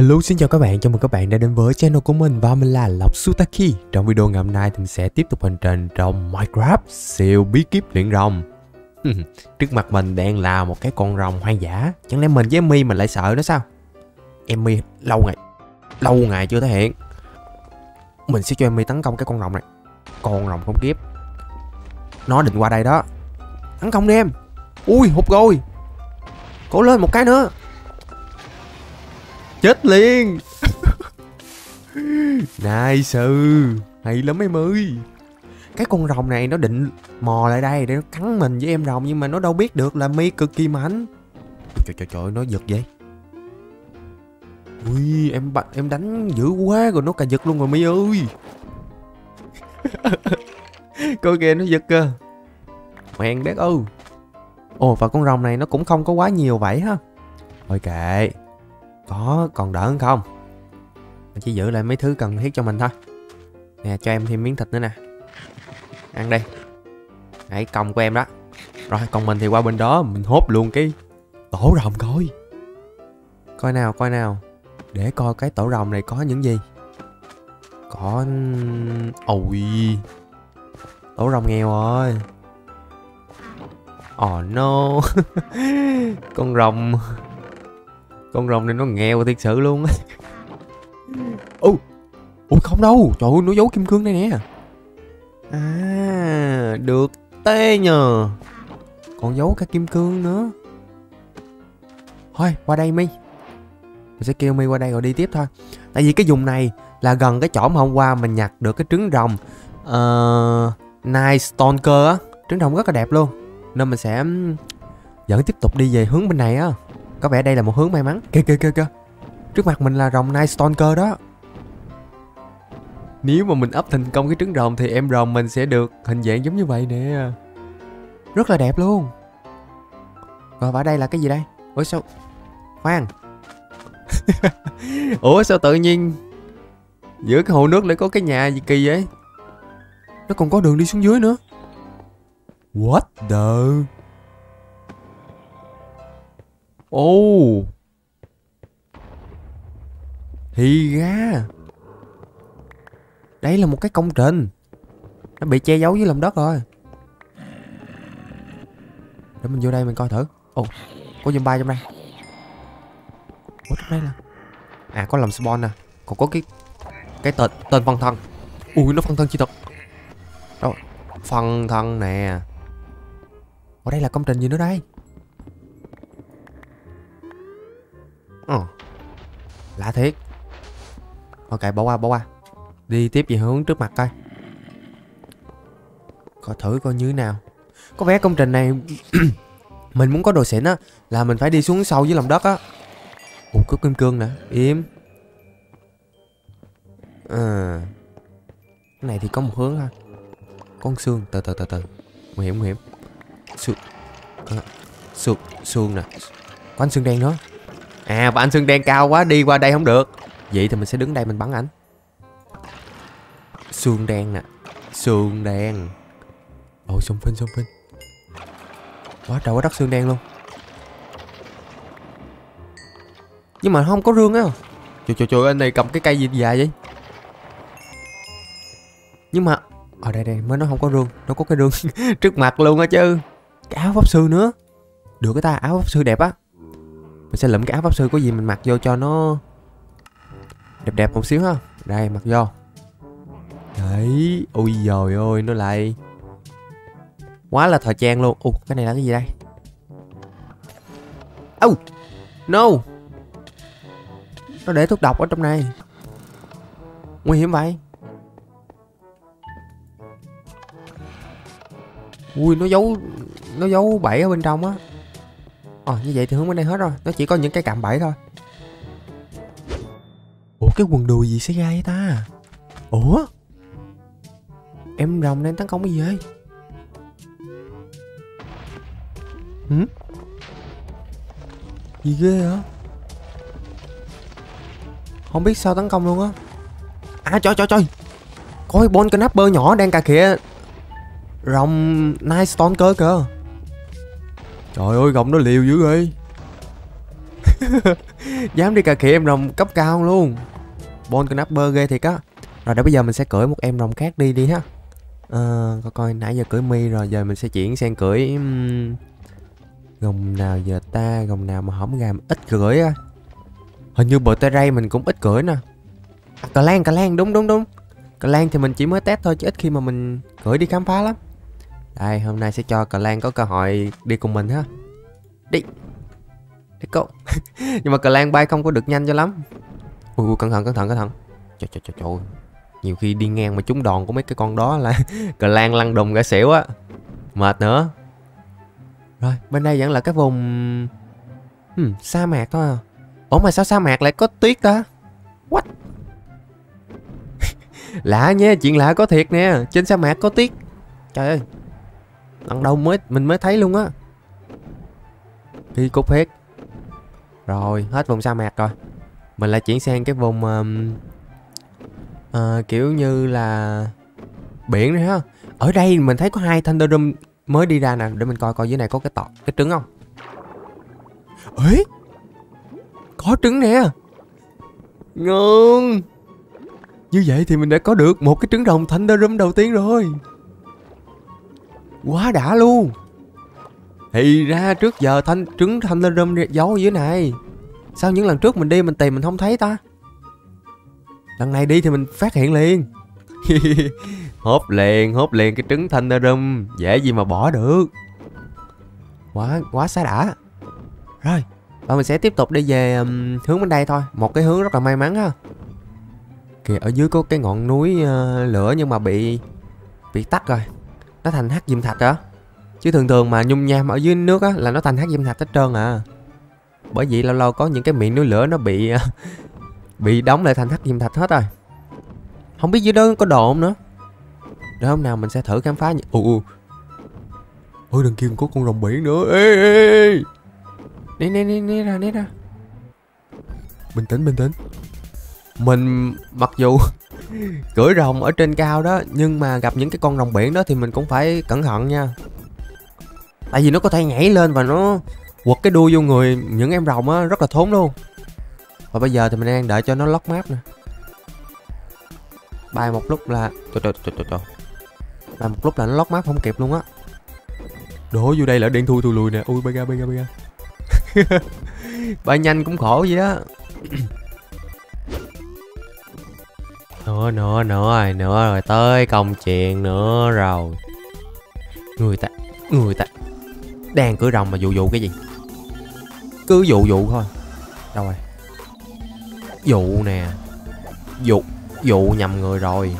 Hello, xin chào các bạn, chào mừng các bạn đã đến với channel của mình và mình là Lộc Zutaki. Trong video ngày hôm nay thì mình sẽ tiếp tục hành trình trong Minecraft Siêu Bí Kíp Luyện Rồng. Trước mặt mình đang là một cái con rồng hoang dã. Chẳng lẽ mình với Emmy mình lại sợ nó sao? Emmy lâu ngày chưa thể hiện. Mình sẽ cho Emmy tấn công cái con rồng này. Con rồng không kiếp. Nó định qua đây đó. Tấn công đi em. Ui, hụt rồi. Cố lên một cái nữa. Chết liền. Nice. Hay lắm em ơi. Cái con rồng này nó định mò lại đây để nó cắn mình với em rồng, nhưng mà nó đâu biết được là mi cực kỳ mạnh. Trời, nó giật vậy. Ui, em đánh dữ quá rồi, nó cà giật luôn rồi mi ơi. Coi kìa, nó giật cơ. Mèn đét ư. Ồ, và con rồng này nó cũng không có quá nhiều vậy ha. Thôi kệ. Có còn đỡ hơn không? Mình chỉ giữ lại mấy thứ cần thiết cho mình thôi. Nè, cho em thêm miếng thịt nữa nè. Ăn đi. Đấy, còng của em đó. Rồi, còn mình thì qua bên đó, mình hốt luôn cái tổ rồng coi. Coi nào. Để coi cái tổ rồng này có những gì. Có... Ôi, tổ rồng nghèo rồi. Oh no. Con rồng này nó nghèo thiệt sự luôn. Ui không đâu. Trời ơi, nó giấu kim cương đây nè. À, được tê nhờ. Còn giấu cả kim cương nữa. Thôi qua đây mi. Mình sẽ kêu mi qua đây rồi đi tiếp thôi. Tại vì cái vùng này là gần cái chỗ mà hôm qua mình nhặt được cái trứng rồng Night Stonker á. Trứng rồng rất là đẹp luôn. Nên mình sẽ vẫn tiếp tục đi về hướng bên này á. Có vẻ đây là một hướng may mắn. Kìa. Trước mặt mình là rồng Night Stonker đó. Nếu mà mình ấp thành công cái trứng rồng thì em rồng mình sẽ được hình dạng giống như vậy nè. Rất là đẹp luôn. Rồi và đây là cái gì đây? Ủa sao? Khoan. Ủa sao tự nhiên giữa cái hồ nước lại có cái nhà gì kỳ vậy? Nó còn có đường đi xuống dưới nữa. What the... Thì ra đây là một cái công trình. Nó bị che giấu dưới lòng đất rồi. Để mình vô đây mình coi thử. Có zombie trong đây. Trong đây là... À, có làm spawn nè. Còn có cái tên phân thân. Ui, nó phân thân chi thật. Đâu? Phân thân nè. Ở đây là công trình gì nữa đây? Lạ thiệt. Ok, bỏ qua. Đi tiếp về hướng trước mặt coi. Coi thử coi như thế nào. Có vẻ công trình này mình muốn có đồ xịn á là mình phải đi xuống sâu dưới lòng đất á. Có kim cương nè. Im. Cái này thì có một hướng thôi. Con xương. Từ từ. Nguy hiểm. Xương nè. Có anh xương đen nữa. À, và anh xương đen cao quá, đi qua đây không được. Vậy thì mình sẽ đứng đây mình bắn ảnh. Xương đen nè. Xương đen. Ôi, xông phinh. Quá trời quá đất xương đen luôn. Nhưng mà không có rương á. Trời, anh này cầm cái cây gì dài vậy? Nhưng mà... Ở đây mới nói không có rương. Nó có cái rương trước mặt luôn á chứ. Cái áo pháp sư nữa. Được cái ta, áo pháp sư đẹp á. Mình sẽ lượm cái áo pháp sư, có gì mình mặc vô cho nó đẹp một xíu ha. Đây, mặc vô. Đấy. Ui dồi ôi, nó lại quá là thời trang luôn. Cái này là cái gì đây? No. Nó để thuốc độc ở trong này. Nguy hiểm vậy. Ui, nó giấu bẫy ở bên trong á. Như vậy thì hướng bên đây hết rồi. Nó chỉ có những cái cạm bẫy thôi. Ủa, cái quần đùi gì xảy ra vậy ta? Ủa, em rồng đang tấn công cái gì vậy? Gì ghê hả? Không biết sao tấn công luôn á. À, trời. Có cái Bone Knapper nhỏ đang cà khịa rồng Night Stonker kìa. Trời ơi, gọng nó liều dữ ghê. Dám đi cà khịa em rồng cấp cao luôn. Bone Knapper ghê thiệt á. Rồi để bây giờ mình sẽ cưỡi một em rồng khác đi đi ha. Coi nãy giờ cưỡi Mi rồi, giờ mình sẽ chuyển sang cưỡi gồng nào giờ ta, gồng nào mà hổng gà mà ít cưỡi á. Hình như bờ tê ray mình cũng ít cưỡi nè. À, Cà Lan đúng. Cà Lan thì mình chỉ mới test thôi chứ ít khi mà mình cưỡi đi khám phá lắm. Đây, hôm nay sẽ cho Cà Lan có cơ hội đi cùng mình ha. Đi. Đi cô. Nhưng mà Cà Lan bay không có được nhanh cho lắm. Ui, cẩn thận. Trời. Nhiều khi đi ngang mà trúng đòn của mấy cái con đó là Cà Lan lăn đùng gã xỉu á. Mệt nữa. Rồi, bên đây vẫn là cái vùng sa mạc thôi à. Ủa mà sao sa mạc lại có tuyết ta? What? Lạ nha, chuyện lạ có thiệt nè, trên sa mạc có tuyết. Trời ơi. Lần đầu mình mới thấy luôn á. Đi cục hết. Rồi, hết vùng sa mạc rồi. Mình lại chuyển sang cái vùng kiểu như là biển nữa ha. Ở đây mình thấy có 2 Thunderdrum mới đi ra nè, để mình coi dưới này có cái trứng không. Ê! Có trứng nè. Ngon. Như vậy thì mình đã có được một cái trứng rồng Thunderdrum đầu tiên rồi. Quá đã luôn. Thì ra trước giờ trứng Thunderdrum giấu dưới này. Sao những lần trước mình đi mình tìm mình không thấy ta? Lần này đi thì mình phát hiện liền. Hốt liền cái trứng Thunderdrum. Dễ gì mà bỏ được. Quá xá đã. Rồi, và mình sẽ tiếp tục đi về hướng bên đây thôi. Một cái hướng rất là may mắn ha. Kìa, ở dưới có cái ngọn núi lửa nhưng mà bị tắt rồi. Nó thành hắc diêm thạch đó. Chứ thường mà nhung nham ở dưới nước á là nó thành hắc diêm thạch hết trơn à. Bởi vì lâu có những cái miệng núi lửa nó bị đóng lại thành hắc diêm thạch hết rồi. Không biết dưới đó có đồ không nữa. Để hôm nào mình sẽ thử khám phá. Ôi đằng kia có con rồng biển nữa. Ê. Né ra. Bình tĩnh. Mình mặc dù cưỡi rồng ở trên cao đó, nhưng mà gặp những cái con rồng biển đó thì mình cũng phải cẩn thận nha. Tại vì nó có thể nhảy lên và nó quật cái đuôi vô người những em rồng á, rất là thốn luôn. Và bây giờ thì mình đang đợi cho nó lock map nè. Bay một lúc là trời. Bay một lúc là nó lock map không kịp luôn á. Đổ vô đây là điện thui lùi nè. Ui bay ra. Bay nhanh cũng khổ vậy đó. Nữa rồi tới công chuyện nữa rồi. Người ta đang cưỡi rồng mà dụ cái gì? Cứ dụ thôi. Đâu rồi? Dụ nè. Dụ nhầm người rồi.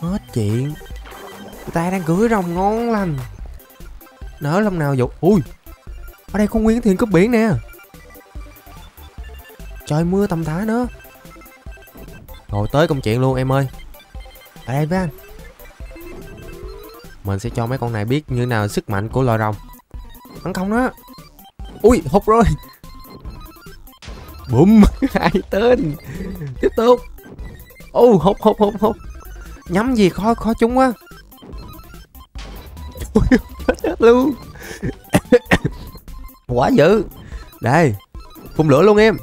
Hết chuyện. Người ta đang cưỡi rồng ngon lành. Nỡ lòng nào dụ. Ui. Ở đây có nguyên thuyền cướp biển nè. Trời mưa tầm thả nữa. Rồi tới công chuyện luôn em ơi. Ở đây với anh. Mình sẽ cho mấy con này biết như nào sức mạnh của loài rồng. Tấn công đó. Ui hụt rồi. Bùm. 2 tên. Tiếp tục. Ô hụt. Nhắm gì khó trúng quá. Ui hết luôn. Quá dữ. Đây. Phun lửa luôn em.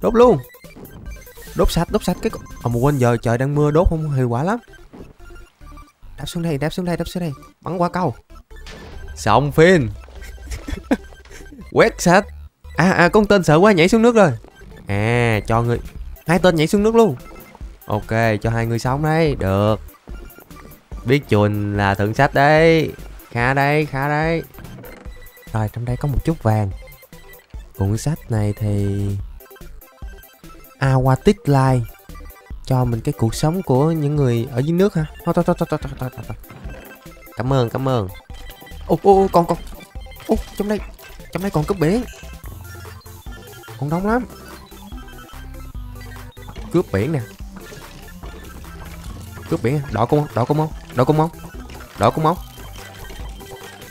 Đốt luôn. Đốt sạch cái mà quên, giờ trời đang mưa đốt không hiệu quả lắm. Đáp xuống đây. Bắn qua câu. Xong phim. Quét sạch. Con tên sợ quá nhảy xuống nước rồi. À, cho người 2 tên nhảy xuống nước luôn. Ok, cho 2 người sống đấy, được. Biết chuồn là thượng sách đấy. Khá đấy. Rồi, trong đây có một chút vàng. Cuộn sách này thì Aquatic Life cho mình cái cuộc sống của những người ở dưới nước ha. Thôi. Cảm ơn. Ô con. Ô trong đây còn cướp biển. Còn đông lắm. Cướp biển nè. Cướp biển, đỏ cung không?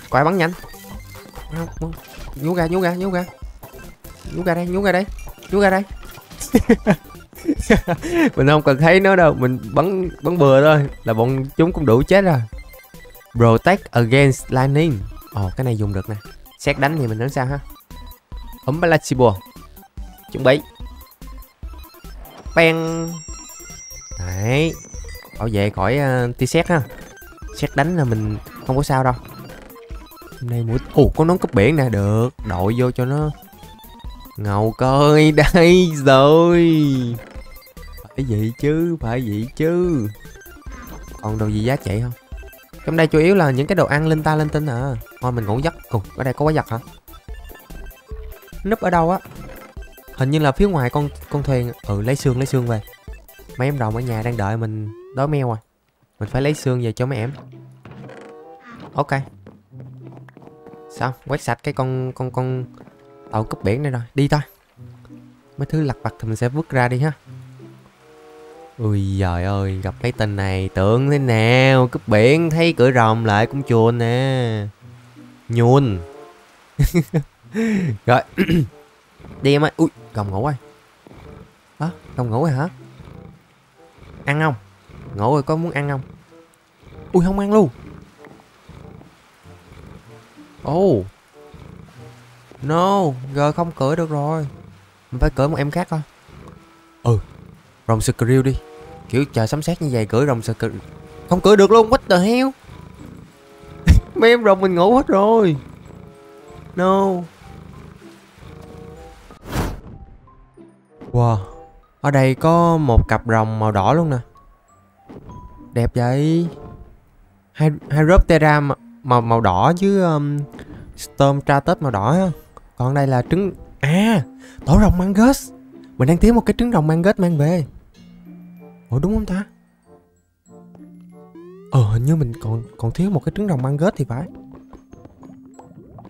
Có ai bắn nhanh? Không. Nhú ra đây. Mình không cần thấy nó đâu, mình bắn bừa thôi là bọn chúng cũng đủ chết rồi. Protect against lightning. Cái này dùng được nè. Xét đánh thì mình đánh sao ha? Ombalasibo. Chuẩn bị. Bang. Đấy. Bảo vệ khỏi tia sét ha. Sét đánh là mình không có sao đâu. Hôm nay mũi... Ồ, có nón cướp biển nè. Được. Đội vô cho nó ngầu coi. Đây rồi. Phải vậy chứ. Phải vậy chứ. Còn đồ gì giá chạy không? Trong đây chủ yếu là những cái đồ ăn linh ta linh tinh à. Thôi mình ngủ giấc. Ồ, ở đây có quái vật hả? Núp ở đâu á? Hình như là phía ngoài con thuyền. Ừ, lấy xương về. Mấy em rồng ở nhà đang đợi mình đói meo à. Mình phải lấy xương về cho mấy em. Ok. Sao? Quét sạch cái con tàu cướp biển này rồi. Đi thôi. Mấy thứ lặt vặt thì mình sẽ vứt ra đi ha. Ui giời ơi, gặp cái tên này tưởng thế nào. Cướp biển thấy cửa rồng lại cũng chuồn nè. Nhuồn. Rồi. Đi em ơi. Ui, rồng ngủ rồi. Hả? Rồng ngủ rồi hả? Ăn không? Ngủ rồi có muốn ăn không? Ui không ăn luôn. Oh no. Rồi không cưỡi được rồi. Mình phải cưỡi một em khác thôi. Ừ. Rồng Skrill đi. Kiểu trời sấm sét như vậy cưỡi rồng Skrill. Không cưỡi được luôn. What the hell. Mấy em rồng mình ngủ hết rồi. No. Wow. Ở đây có một cặp rồng màu đỏ luôn nè. Đẹp vậy. Hai Roptera màu đỏ chứ Storm Tratus màu đỏ ha. Còn đây là trứng. À, tổ rồng Mangus. Mình đang thiếu một cái trứng rồng Mangus mang về. Ủa đúng không ta? Hình như mình còn thiếu một cái trứng rồng Mangus thì phải.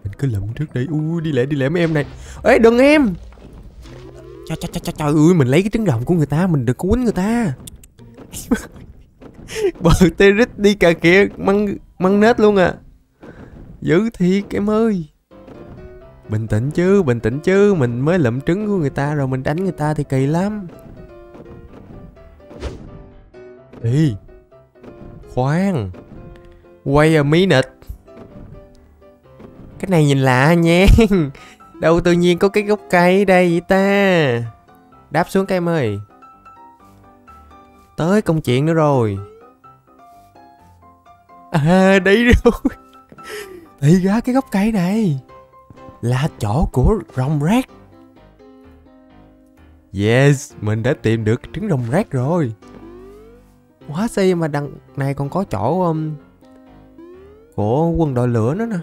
Mình cứ lượm trước đi. Ui đi lẹ mấy em này. Ê đừng em. Trời ơi, mình lấy cái trứng rồng của người ta. Mình đừng có quýnh người ta. Bờ Territ đi cà kìa. Măng nết luôn à. Dữ thiệt em ơi. Bình tĩnh chứ. Bình tĩnh chứ. Mình mới lượm trứng của người ta rồi mình đánh người ta thì kỳ lắm. Đi. Khoan. Wait a minute. Cái này nhìn lạ nha. Đâu tự nhiên có cái gốc cây đây vậy ta. Đáp xuống cái em ơi. Tới công chuyện nữa rồi. À đấy rồi. Thì ra cái gốc cây này là chỗ của rồng rác. Yes. Mình đã tìm được trứng rồng rác rồi. Quá si mà đằng này còn có chỗ của quân đội lửa nữa nè.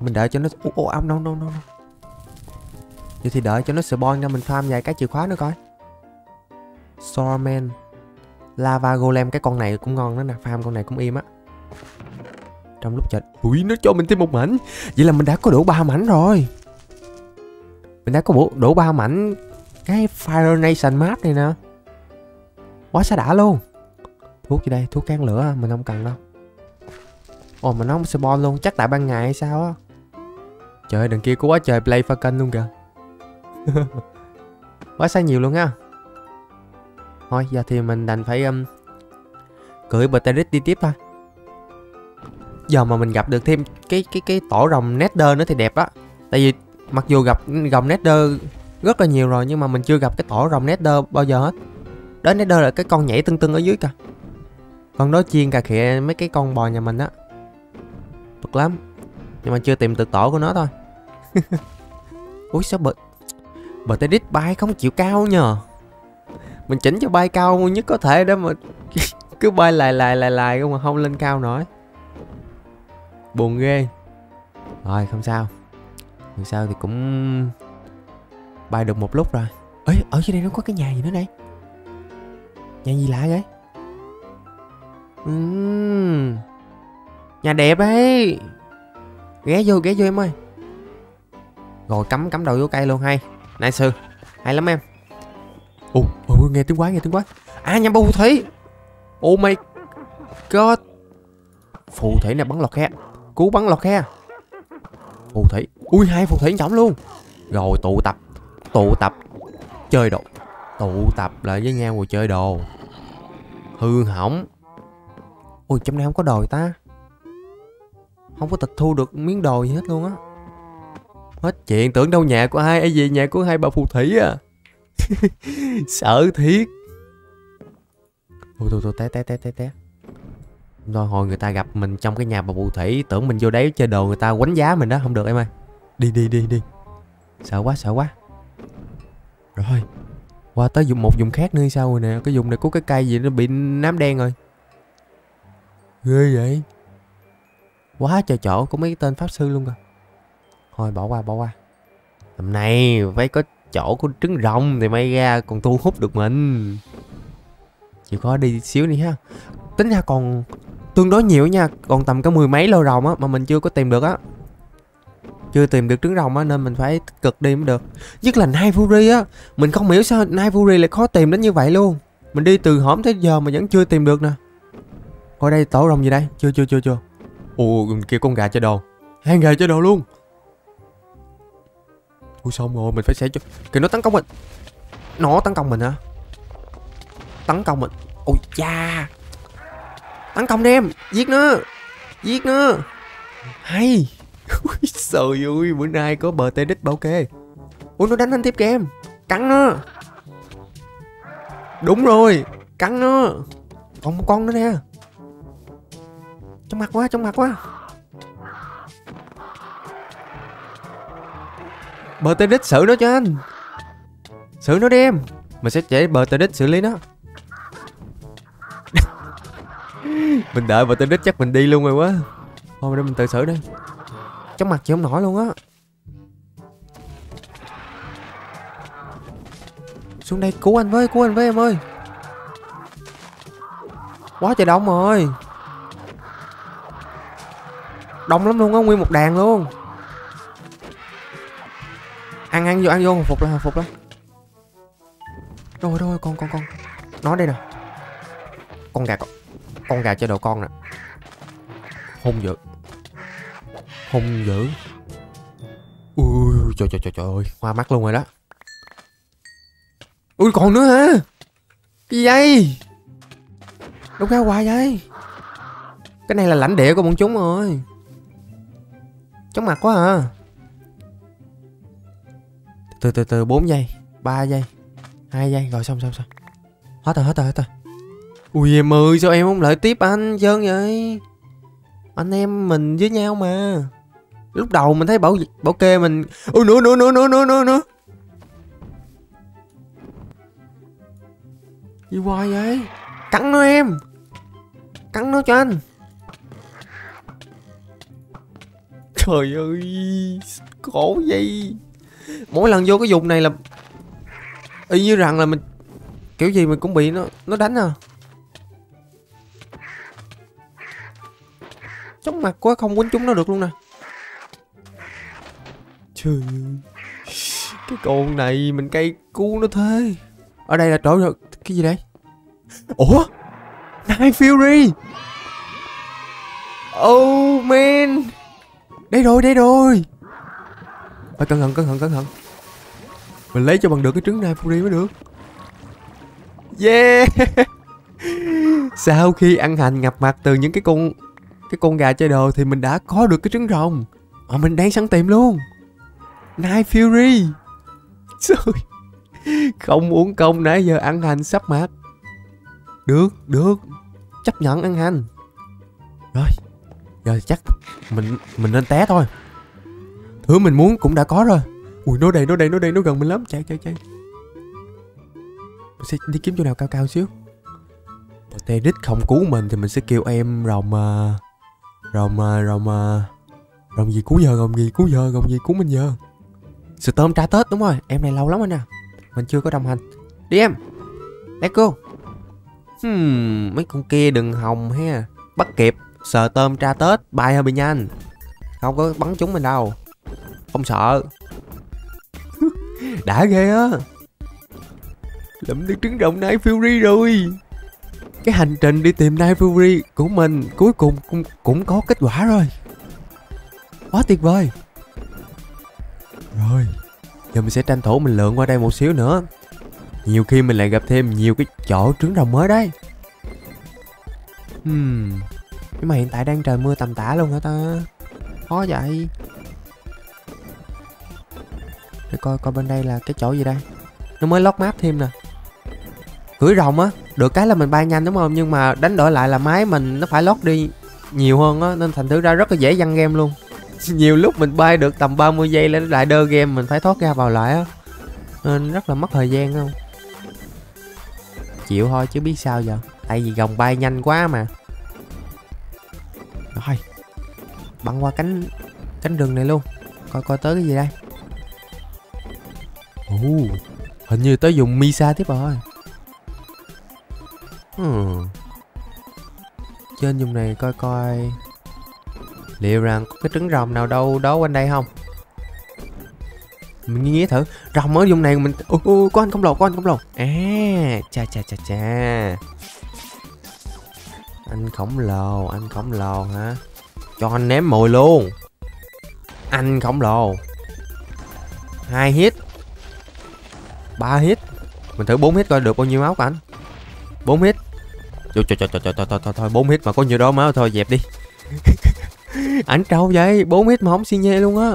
Mình đợi cho nó... Ủa ông no. Vậy thì đợi cho nó spawn ra mình farm vài cái chìa khóa nữa coi. Sorman. Lava Golem, cái con này cũng ngon đó nè. Farm con này cũng im á. Trong lúc chờ... Ui nó cho mình thêm một mảnh. Vậy là mình đã có đủ 3 mảnh rồi. Mình đã có đủ 3 mảnh cái Fire Nation map này nè. Quá xa đã luôn. Thuốc gì đây? Thuốc kháng lửa mình không cần đâu. Ồ mà nó không spawn luôn. Chắc tại ban ngày hay sao á. Trời ơi đằng kia có quá trời Play Falcon luôn kìa. Quá xa nhiều luôn ha. Thôi giờ thì mình đành phải cưỡi Bateric đi tiếp thôi. Giờ mà mình gặp được thêm cái tổ rồng Nether nữa thì đẹp á. Tại vì mặc dù gặp rồng Nether rất là nhiều rồi nhưng mà mình chưa gặp cái tổ rồng Nether bao giờ hết. Đó Nether là cái con nhảy tưng tưng ở dưới kìa. Con đó chiên cà khịa mấy cái con bò nhà mình á. Bực lắm. Nhưng mà chưa tìm được tổ của nó thôi. Ui sao Bateric bay không chịu cao nhờ. Mình chỉnh cho bay cao nhất có thể đó mà. Cứ bay lại không mà không lên cao nổi. Buồn ghê. Rồi không sao. Thì sao thì cũng bay được một lúc rồi. Ê ở dưới đây nó có cái nhà gì nữa đây. Nhà gì lạ vậy? Nhà đẹp ấy. Ghé vô em ơi. Rồi cắm đầu vô cây luôn hay. Nãy sư. Hay lắm em. Ôi nghe tiếng quái, À nhầm phù thủy. Oh my god. Phù thủy này bắn lọt khe. Cứu bắn lọt khe. Phù thủy. Ui hai phù thủy trọng luôn. Rồi tụ tập chơi đồ. Tụ tập lại với nhau rồi chơi đồ. Hư hỏng. Ui trong này không có đồ ta. Không có tịch thu được miếng đồ gì hết luôn á. Hết chuyện, tưởng đâu nhà của ai, ai gì nhà của hai bà phù thủy à. Sợ thiệt. Ôi thôi té. Rồi hồi người ta gặp mình trong cái nhà bà phù thủy, tưởng mình vô đấy chơi đồ người ta quánh giá mình đó, không được em ơi. Đi. Sợ quá. Rồi. Qua tới dùng một vùng khác nữa sao rồi nè. Cái vùng này có cái cây gì nó bị nám đen rồi. Ghê vậy. Quá trời chỗ của mấy tên pháp sư luôn rồi. Thôi bỏ qua. Hôm nay phải có chỗ của trứng rồng thì may ra còn thu hút được mình. Chịu khó đi xíu đi ha. Tính ra còn tương đối nhiều nha. Còn tầm có 10 mấy lô rồng á mà mình chưa có tìm được á. Chưa tìm được trứng rồng á nên mình phải cực đi mới được. Nhất là Night Fury á. Mình không hiểu sao Night Fury lại khó tìm đến như vậy luôn. Mình đi từ hổm tới giờ mà vẫn chưa tìm được nè. Coi đây tổ rồng gì đây. Chưa. Ồ kìa con gà chơi đồ. Hai gà chơi đồ luôn. Ui xong rồi mình phải xẻ cho. Kìa nó tấn công mình. Nó tấn công mình hả? Tấn công mình. Ôi cha. Tấn công đi em. Giết nó. Hay. Ui trời ơi, bữa nay có bờ tê đít bảo kê. Ui nó đánh anh tiếp kìa em. Cắn nó. Đúng rồi. Cắn nó. Còn một con nữa nè. Trong mặt quá. Bờ tê đít xử nó cho anh. Xử nó đi em. Mình sẽ để bờ tê đít xử lý nó. Mình đợi bờ tê đít chắc mình đi luôn rồi quá. Thôi mình tự xử đi. Trong mặt chịu không nổi luôn á. Xuống đây cứu anh với em ơi. Quá trời đông rồi. Đông lắm luôn á, nguyên một đàn luôn. Ăn vô, hồi phục lại. Rồi, con. Nó đây nè. Con gà chơi đồ con nè. Hung dữ. Ui, trời ơi, hoa mắt luôn rồi đó. Ui, còn nữa hả? Cái gì vậy? Đâu ra hoài vậy? Cái này là lãnh địa của bọn chúng rồi. Chóng mặt quá à. Từ 4 giây, 3 giây, 2 giây, rồi xong. Hết rồi. Ui em ơi, sao em không lợi tiếp anh trơn vậy? Anh em mình với nhau mà. Lúc đầu mình thấy bảo kê mình. Ui nữa. Gì hoài vậy? Cắn nó em. Cắn nó cho anh. Trời ơi, khổ vậy. Mỗi lần vô cái vùng này là y như rằng là mình kiểu gì mình cũng bị nó đánh à. Chóng mặt quá, không quýnh chúng nó được luôn nè. Trời ơi. Cái con này mình cay cú nó thế. Ở đây là chỗ rồi. Cái gì đây? Ủa? Night Fury. Oh man. Đây rồi. Phải cẩn thận. Mình lấy cho bằng được cái trứng Night Fury mới được. Yeah. Sau khi ăn hành ngập mặt từ những cái con gà chơi đồ thì mình đã có được cái trứng rồng mà mình đang sẵn tìm luôn. Night Fury. Trời. Không uống công nãy giờ ăn hành sắp mặt. Được. Chấp nhận ăn hành. Rồi. Giờ chắc mình nên té thôi. Thứ mình muốn cũng đã có rồi. Ui nó đây, nó gần mình lắm. Chạy. Mình sẽ đi kiếm chỗ nào cao xíu. Tê đít không cứu mình thì mình sẽ kêu em rồng gì cứu giờ, rồng gì cứu mình giờ. Sự tôm tra tết đúng rồi. Em này lâu lắm rồi nè. Mình chưa có đồng hành. Đi em. Let's go. Mấy con kia đừng hòng ha. Bắt kịp. Sợ tôm tra tết. Bay hơi bị nhanh. Không có bắn chúng mình đâu. Không sợ. Đã ghê á. Lụm được trứng rồng Night Fury rồi. Cái hành trình đi tìm Night Fury của mình cuối cùng cũng có kết quả rồi. Quá tuyệt vời. Rồi. Giờ mình sẽ tranh thủ mình lượn qua đây một xíu nữa. Nhiều khi mình lại gặp thêm nhiều cái chỗ trứng rồng mới đấy. Nhưng mà hiện tại đang trời mưa tầm tã luôn hả ta? Khó vậy. Để coi coi bên đây là cái chỗ gì đây. Nó mới lock map thêm nè. Cưỡi rồng á, được cái là mình bay nhanh đúng không, nhưng mà đánh đổi lại là máy mình nó phải lót đi nhiều hơn á, nên thành thử ra rất là dễ văng game luôn. Nhiều lúc mình bay được tầm 30 giây lên lại đơ game, mình phải thoát ra vào lại á, nên rất là mất thời gian không. Chịu thôi chứ biết sao giờ, tại vì rồng bay nhanh quá mà. Rồi, băng qua cánh rừng này luôn. Coi coi tới cái gì đây. Ồ, hình như tới dùng Misa tiếp rồi. Trên vùng này coi coi liệu rằng có cái trứng rồng nào đâu đó quanh đây không. Mình nghĩ thử rồng ở vùng này mình. Ui, có anh khổng lồ, có anh khổng lồ. À, cha. Anh khổng lồ hả? Cho anh ném mồi luôn. Anh khổng lồ 2 hit, 3 hit. Mình thử 4 hit coi được bao nhiêu máu của anh. 4 hit. Thôi 4 hit mà có nhiều đó máu thôi dẹp đi. Ảnh trâu vậy, 4 hit mà không xi nhê luôn á.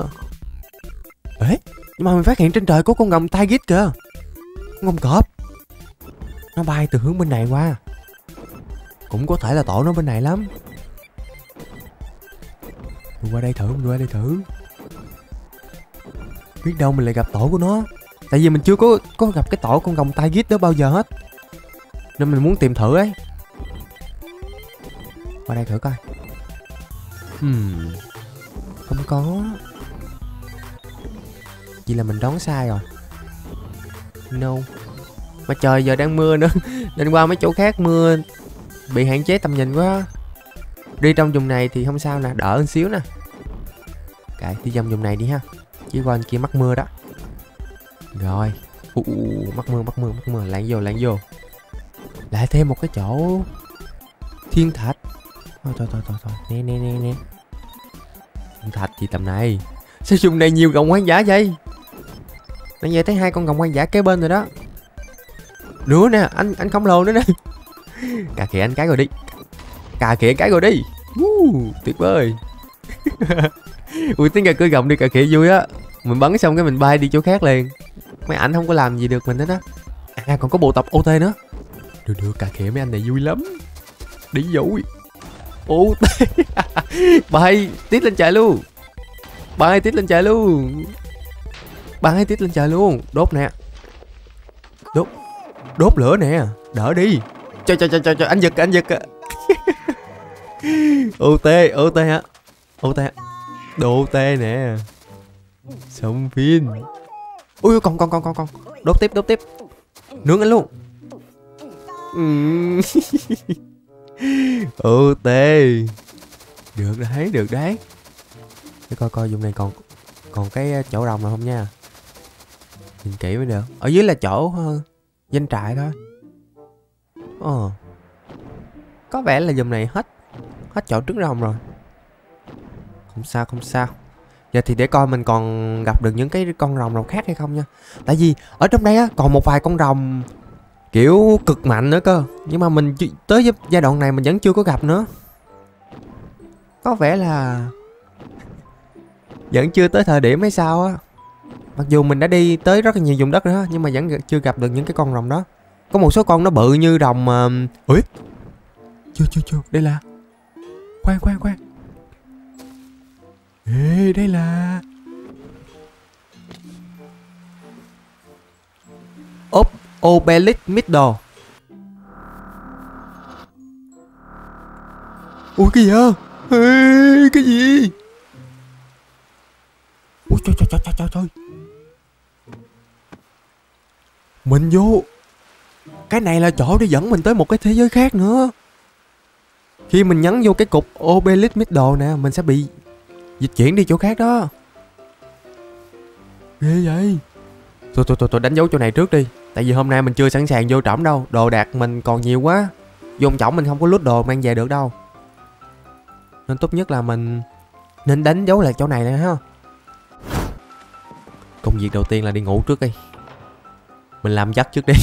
Ê, nhưng mà mình phát hiện trên trời có con ngồng Tiger kìa. Ngồng cọp. Nó bay từ hướng bên này qua. Cũng có thể là tổ nó bên này lắm. Mình qua đây thử, biết đâu mình lại gặp tổ của nó. Tại vì mình chưa có gặp cái tổ con ngồng Tiger đó bao giờ hết, nên mình muốn tìm thử ấy. Qua đây thử coi. Không có. Chỉ là mình đoán sai rồi. No. Mà trời giờ đang mưa nữa nên qua mấy chỗ khác mưa bị hạn chế tầm nhìn quá. Đi trong vùng này thì không sao nè, đỡ một xíu nè. Kệ, đi vòng vùng này đi ha. Chứ qua bên kia mắc mưa đó. Rồi. Mắc mưa. Lạng vô. Lại thêm một cái chỗ thiên thạch. Thôi. Nè. Thiên thạch gì tầm này. Sao vùng này nhiều gồng hoang dã vậy? Bây giờ thấy 2 con gồng hoang dã kế bên rồi đó. Nữa nè, anh khổng lồ nữa nè. Cà khịa anh cái rồi đi. Tuyệt vời. Ui, tính ra cưỡi gồng đi cà khịa vui á. Mình bắn xong cái mình bay đi chỗ khác liền. Mấy ảnh không có làm gì được mình hết á. À, còn có bộ tập OT nữa. Được, cà khịa mấy anh này vui lắm. Đi vui. OT. Bay tít lên trời luôn. Đốt nè. Đốt lửa nè. Đỡ đi. Trời, anh giật. OT hả? OT. Đồ OT nè. Xong phim. Ui, còn. Đốt tiếp. Nướng anh luôn. OT. Được đấy. Để coi vùng này còn cái chỗ rồng nào không nha. Nhìn kỹ mới được. Ở dưới là chỗ doanh trại thôi. Có vẻ là vùng này hết chỗ trứng rồng rồi. Không sao. Giờ thì để coi mình còn gặp được những cái con rồng nào khác hay không nha. Tại vì ở trong đây á còn một vài con rồng kiểu cực mạnh nữa cơ. Nhưng mà mình tới giai đoạn này mình vẫn chưa có gặp nữa. Có vẻ là vẫn chưa tới thời điểm hay sao á. Mặc dù mình đã đi tới rất là nhiều vùng đất nữa nhưng mà vẫn chưa gặp được những cái con rồng đó. Có một số con nó bự như rồng mà... Ủa? Chưa. Đây là... Khoan. Ê, đây là... Obelisk Middle. Ủa cái gì hả? Ê, cái gì? Ủa trời. Mình vô. Cái này là chỗ để dẫn mình tới một cái thế giới khác nữa. Khi mình nhấn vô cái cục Obelisk Middle nè, mình sẽ bị dịch chuyển đi chỗ khác đó. Ghê vậy. Tôi đánh dấu chỗ này trước đi. Tại vì hôm nay mình chưa sẵn sàng vô trỏng đâu. Đồ đạc mình còn nhiều quá. Vô trỏng mình không có loot đồ mang về được đâu. Nên tốt nhất là mình nên đánh dấu lại chỗ này nè ha. Công việc đầu tiên là đi ngủ trước đi. Mình làm giấc trước đi.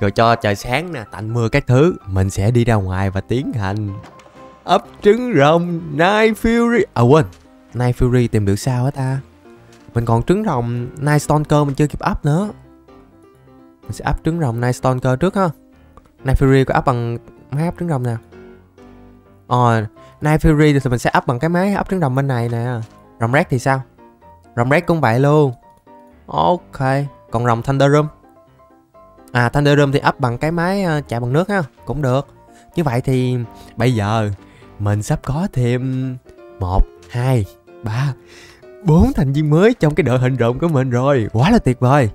Rồi cho trời sáng nè, tạnh mưa các thứ, mình sẽ đi ra ngoài và tiến hành ấp trứng rồng Night Fury. À quên, Night Fury tìm được sao hả ta? Mình còn trứng rồng Night Stonker mình chưa kịp up nữa. Mình sẽ up trứng rồng Night Stonker trước ha. Night Fury có up bằng máy up trứng rồng nè. Night Fury thì mình sẽ up bằng cái máy up trứng rồng bên này nè. Rồng Red thì sao? Rồng Red cũng vậy luôn. Ok. Còn rồng Thunder Room. À, Thunder Room thì up bằng cái máy chạy bằng nước ha. Cũng được. Như vậy thì bây giờ mình sắp có thêm 1, 2, 3, 4 thành viên mới trong cái đội hình rồng của mình rồi. Quá là tuyệt vời.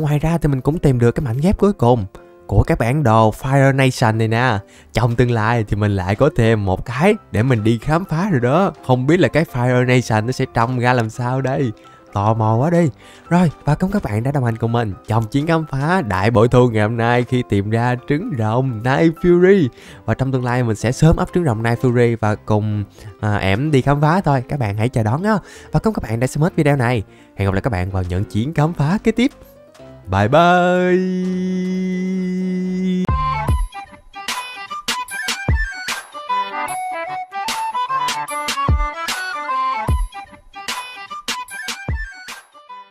Ngoài ra thì mình cũng tìm được cái mảnh ghép cuối cùng của cái bản đồ Fire Nation này nè. Trong tương lai thì mình lại có thêm một cái để mình đi khám phá rồi đó. Không biết là cái Fire Nation nó sẽ trông ra làm sao đây. Tò mò quá đi. Rồi, và cảm ơn các bạn đã đồng hành cùng mình trong chuyến khám phá đại bội thu ngày hôm nay khi tìm ra trứng rồng Night Fury. Và trong tương lai mình sẽ sớm up trứng rồng Night Fury và cùng ẻm đi khám phá thôi. Các bạn hãy chờ đón đó. Và cảm ơn các bạn đã xem hết video này. Hẹn gặp lại các bạn vào những chuyến khám phá kế tiếp. Bye bye.